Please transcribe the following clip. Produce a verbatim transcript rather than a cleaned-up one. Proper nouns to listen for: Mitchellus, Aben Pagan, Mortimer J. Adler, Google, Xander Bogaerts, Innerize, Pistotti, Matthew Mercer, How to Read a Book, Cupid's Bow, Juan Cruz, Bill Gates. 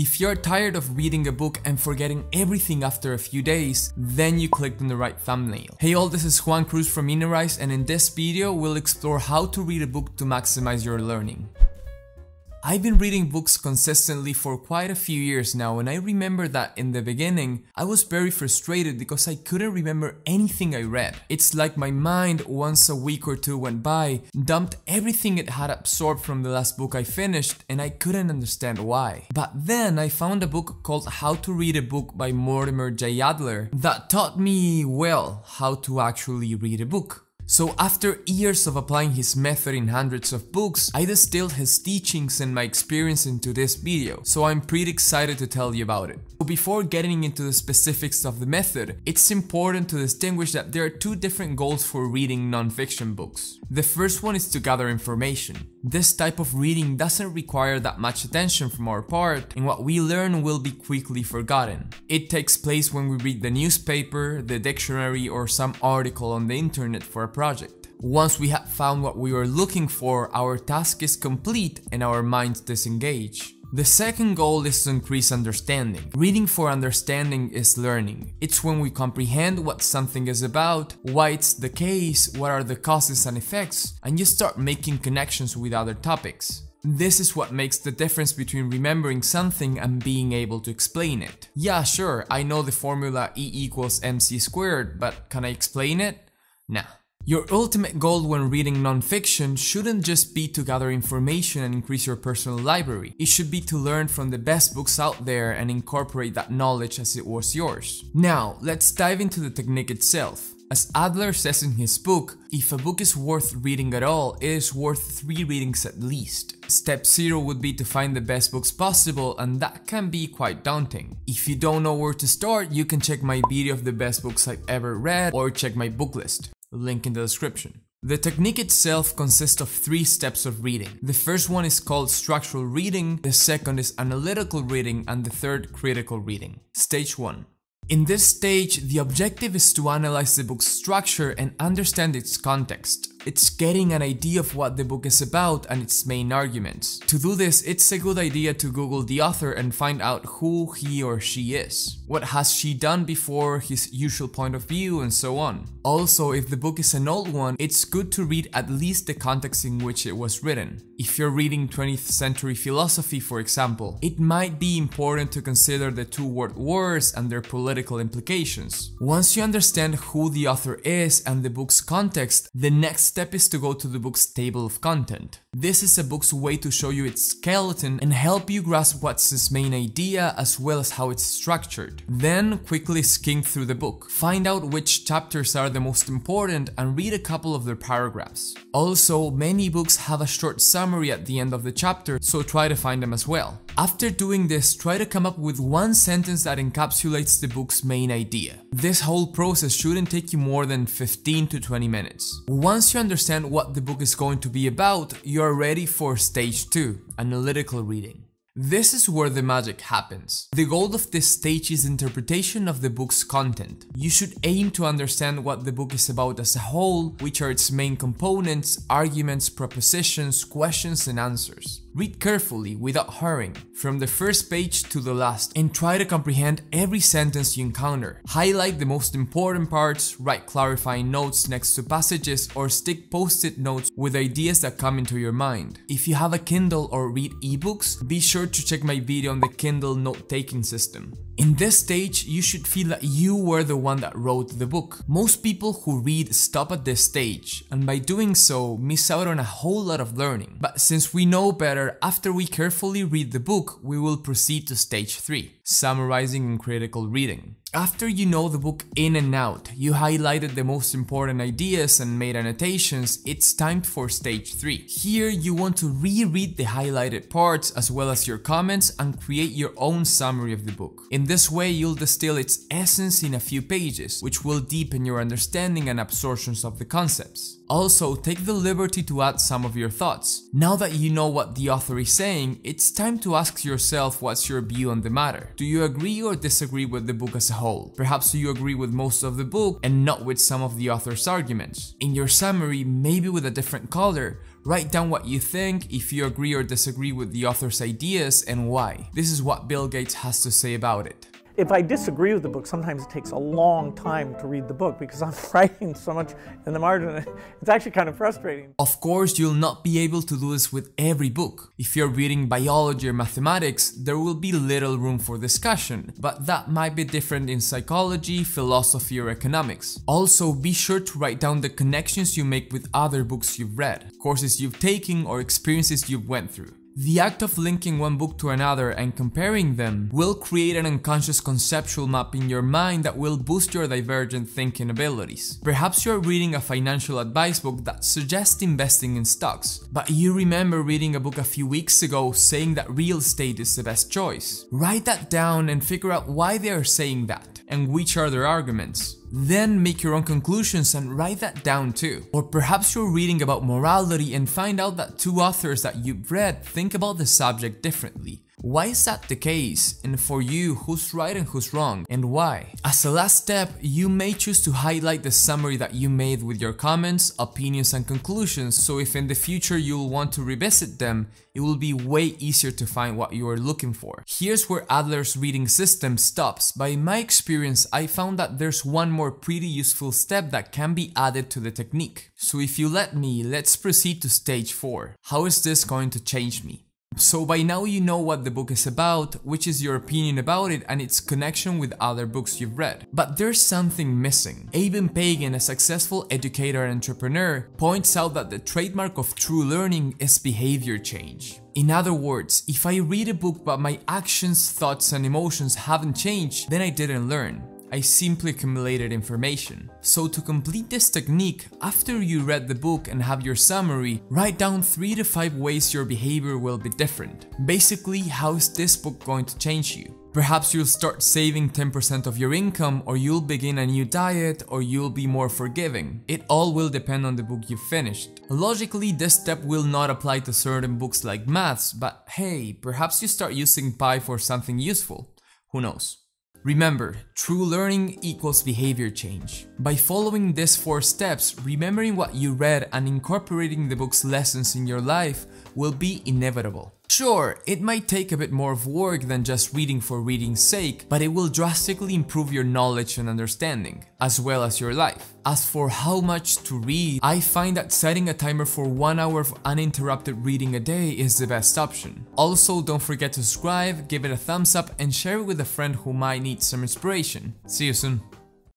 If you're tired of reading a book and forgetting everything after a few days, then you clicked on the right thumbnail. Hey all, this is Juan Cruz from Innerize, and in this video we'll explore how to read a book to maximize your learning. I've been reading books consistently for quite a few years now, and I remember that in the beginning I was very frustrated because I couldn't remember anything I read. It's like my mind, once a week or two went by, dumped everything it had absorbed from the last book I finished, and I couldn't understand why. But then I found a book called How to Read a Book by Mortimer J. Adler that taught me, well, how to actually read a book. So after years of applying his method in hundreds of books, I distilled his teachings and my experience into this video, so I'm pretty excited to tell you about it. But before getting into the specifics of the method, it's important to distinguish that there are two different goals for reading non-fiction books. The first one is to gather information. This type of reading doesn't require that much attention from our part, and what we learn will be quickly forgotten. It takes place when we read the newspaper, the dictionary, or some article on the internet for a project. Once we have found what we were looking for, our task is complete and our minds disengage. The second goal is to increase understanding. Reading for understanding is learning. It's when we comprehend what something is about, why it's the case, what are the causes and effects, and you start making connections with other topics. This is what makes the difference between remembering something and being able to explain it. Yeah, sure, I know the formula E equals mc squared, but can I explain it? Nah. Your ultimate goal when reading non-fiction shouldn't just be to gather information and increase your personal library. It should be to learn from the best books out there and incorporate that knowledge as it was yours. Now, let's dive into the technique itself. As Adler says in his book, if a book is worth reading at all, it is worth three readings at least. Step zero would be to find the best books possible, and that can be quite daunting. If you don't know where to start, you can check my video of the best books I've ever read, or check my book list. Link in the description. The technique itself consists of three steps of reading. The first one is called structural reading, the second is analytical reading, and the third critical reading. Stage one. In this stage, the objective is to analyze the book's structure and understand its context. It's getting an idea of what the book is about and its main arguments. To do this, it's a good idea to Google the author and find out who he or she is. What has she done before, his usual point of view, and so on. Also, if the book is an old one, it's good to read at least the context in which it was written. If you're reading twentieth century philosophy, for example, it might be important to consider the two world wars and their political implications. Once you understand who the author is and the book's context, the next step is to go to the book's table of content. This is a book's way to show you its skeleton and help you grasp what's its main idea as well as how it's structured. Then quickly skim through the book. Find out which chapters are the most important and read a couple of their paragraphs. Also, many books have a short summary at the end of the chapter, so try to find them as well. After doing this, try to come up with one sentence that encapsulates the book's main idea. This whole process shouldn't take you more than fifteen to twenty minutes. Once you understand what the book is going to be about, you're ready for stage two, analytical reading. This is where the magic happens. The goal of this stage is interpretation of the book's content. You should aim to understand what the book is about as a whole, which are its main components, arguments, propositions, questions, and answers. Read carefully, without hurrying, from the first page to the last, and try to comprehend every sentence you encounter. Highlight the most important parts, write clarifying notes next to passages, or stick post-it notes with ideas that come into your mind. If you have a Kindle or read ebooks, be sure to check my video on the Kindle note-taking system. In this stage, you should feel that you were the one that wrote the book. Most people who read stop at this stage, and by doing so, miss out on a whole lot of learning. But since we know better, after we carefully read the book, we will proceed to stage three, summarizing and critical reading. After you know the book in and out, you highlighted the most important ideas and made annotations, it's time for stage three. Here you want to reread the highlighted parts as well as your comments and create your own summary of the book. In this way you'll distill its essence in a few pages, which will deepen your understanding and absorptions of the concepts. Also, take the liberty to add some of your thoughts. Now that you know what the author is saying, it's time to ask yourself what's your view on the matter. Do you agree or disagree with the book as a whole? Perhaps you agree with most of the book and not with some of the author's arguments. In your summary, maybe with a different color, write down what you think, if you agree or disagree with the author's ideas, and why. This is what Bill Gates has to say about it. If I disagree with the book, sometimes it takes a long time to read the book because I'm writing so much in the margin. It's actually kind of frustrating. Of course, you'll not be able to do this with every book. If you're reading biology or mathematics, there will be little room for discussion, but that might be different in psychology, philosophy, or economics. Also, be sure to write down the connections you make with other books you've read, courses you've taken, or experiences you've went through. The act of linking one book to another and comparing them will create an unconscious conceptual map in your mind that will boost your divergent thinking abilities. Perhaps you are reading a financial advice book that suggests investing in stocks, but you remember reading a book a few weeks ago saying that real estate is the best choice. Write that down and figure out why they are saying that and which are their arguments. Then make your own conclusions and write that down too. Or perhaps you're reading about morality and find out that two authors that you've read think about the subject differently. Why is that the case? And for you, who's right and who's wrong, and why? As a last step, you may choose to highlight the summary that you made with your comments, opinions, and conclusions, so if in the future you'll want to revisit them, it will be way easier to find what you are looking for. Here's where Adler's reading system stops, but in my experience, I found that there's one more pretty useful step that can be added to the technique. So if you let me, let's proceed to stage four. How is this going to change me? So by now you know what the book is about, which is your opinion about it and its connection with other books you've read. But there's something missing. Aben Pagan, a successful educator and entrepreneur, points out that the trademark of true learning is behavior change. In other words, if I read a book but my actions, thoughts, and emotions haven't changed, then I didn't learn. I simply accumulated information. So to complete this technique, after you read the book and have your summary, write down three to five ways your behavior will be different. Basically, how is this book going to change you? Perhaps you'll start saving ten percent of your income, or you'll begin a new diet, or you'll be more forgiving. It all will depend on the book you've finished. Logically, this step will not apply to certain books like maths, but hey, perhaps you start using Pi for something useful. Who knows? Remember, true learning equals behavior change. By following these four steps, remembering what you read and incorporating the book's lessons in your life will be inevitable. Sure, it might take a bit more of work than just reading for reading's sake, but it will drastically improve your knowledge and understanding, as well as your life. As for how much to read, I find that setting a timer for one hour of uninterrupted reading a day is the best option. Also, don't forget to subscribe, give it a thumbs up, and share it with a friend who might need some inspiration. See you soon.